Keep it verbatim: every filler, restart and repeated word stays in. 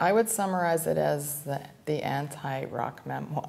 I would summarize it as the, the anti-rock memoir.